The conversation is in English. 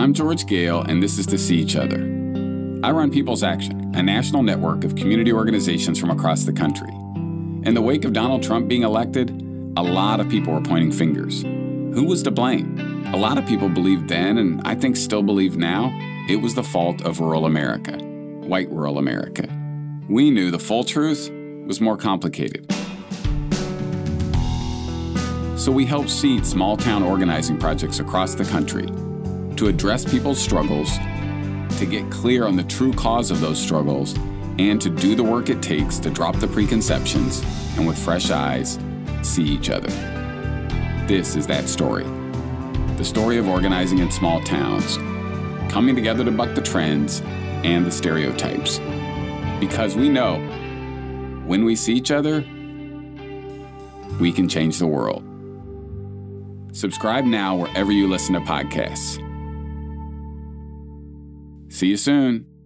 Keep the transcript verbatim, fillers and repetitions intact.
I'm George Goehl, and this is To See Each Other. I run People's Action, a national network of community organizations from across the country. In the wake of Donald Trump being elected, a lot of people were pointing fingers. Who was to blame? A lot of people believed then, and I think still believe now, it was the fault of rural America, white rural America. We knew the full truth was more complicated. So we helped seed small-town organizing projects across the country to address people's struggles, to get clear on the true cause of those struggles, and to do the work it takes to drop the preconceptions and with fresh eyes, see each other. This is that story. The story of organizing in small towns, coming together to buck the trends and the stereotypes. Because we know, when we see each other, we can change the world. Subscribe now wherever you listen to podcasts. See you soon.